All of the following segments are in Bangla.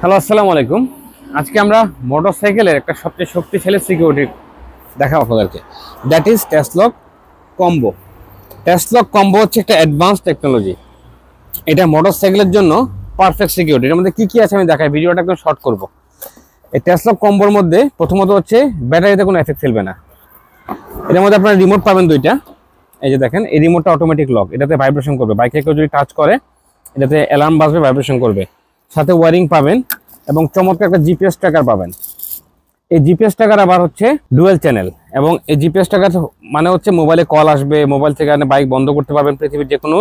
হ্যালো, আসসালামু আলাইকুম। আজকে আমরা মোটরসাইকেলের একটা সবচেয়ে শক্তিশালী সিকিউরিটি দেখাবো আপনাদেরকে, that is Tasslock Combo। Tasslock Combo হচ্ছে একটা অ্যাডভান্স টেকনোলজি, এটা মোটরসাইকেলের জন্য পারফেক্ট সিকিউরিটি। এর মধ্যে কী কী আছে আমি দেখাই, ভিডিওটা একদম শর্ট করব। এই Tasslock Comboর মধ্যে প্রথমত হচ্ছে ব্যাটারিতে কোনো এফেক্ট ফেলবে না। এটার মধ্যে আপনারা রিমোট পাবেন দুইটা, এই যে দেখেন, এই রিমোটটা অটোমেটিক লক, এটাতে ভাইব্রেশন করবে, বাইকে কেউ যদি টাচ করে এটাতে অ্যালার্ম বাজবে, ভাইব্রেশন করবে। সাথে ওয়ারিং পাবেন এবং চমৎকার একটা জিপিএস ট্র্যাকার পাবেন। এই জিপিএস ট্র্যাকার আবার হচ্ছে ডুয়েল চ্যানেল, এবং এই জিপিএস ট্র্যাকার মানে হচ্ছে মোবাইলে কল আসবে, মোবাইল থেকে আপনি বাইক বন্ধ করতে পারবেন পৃথিবীর যে কোনো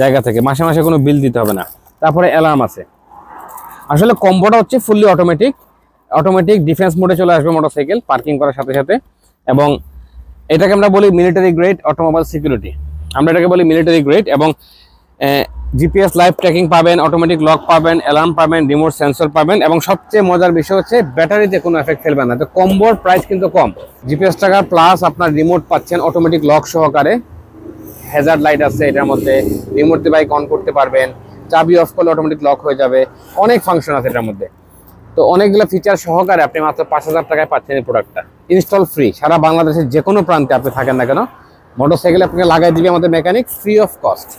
জায়গা থেকে, মাসে মাসে কোনো বিল দিতে হবে না। তারপরে অ্যালার্ম আছে। আসলে কম্বোটা হচ্ছে ফুললি অটোমেটিক ডিফেন্স মোডে চলে আসবে মোটরসাইকেল পার্কিং করার সাথে সাথে, এবং এটাকে আমরা বলি মিলিটারি গ্রেড অটোমোবাইল সিকিউরিটি, আমরা এটাকে বলি মিলিটারি গ্রেড। এবং জিপিএস লাইভ ট্র্যাকিং পাবেন, অটোমেটিক লক পাবেন, অ্যালার্ম পাবেন, রিমোট সেন্সর পাবেন, এবং সবচেয়ে মজার বিষয় হচ্ছে ব্যাটারিতে কোনো এফেক্ট ফেলবে না। তো কম্বোর প্রাইস কিন্তু কম, জিপিএস ট্র্যাকার প্লাস আপনার রিমোট পাচ্ছেন অটোমেটিক লক সহকারে, হ্যাজার্ড লাইট আছে এটার মধ্যে, রিমোট দিয়ে বাইক অন করতে পারবেন, চাবি অফ করলে অটোমেটিক লক হয়ে যাবে, অনেক ফাংশন আছে এটার মধ্যে। তো অনেকগুলো ফিচার সহকারে আপনি মাত্র 5,000 টাকায় পাচ্ছেন এই প্রোডাক্টটা, ইনস্টল ফ্রি। সারা বাংলাদেশের যে কোনো প্রান্তে আপনি থাকেন না কেন, মোটরসাইকেল আপনাকে লাগাই দিবে আমাদের মেকানিক, ফ্রি অফ কস্ট।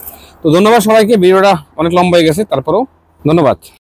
তো ধন্যবাদ সবাইকে, ভিডিওটা অনেক লম্বা হয়ে গেছে, তারপরেও ধন্যবাদ।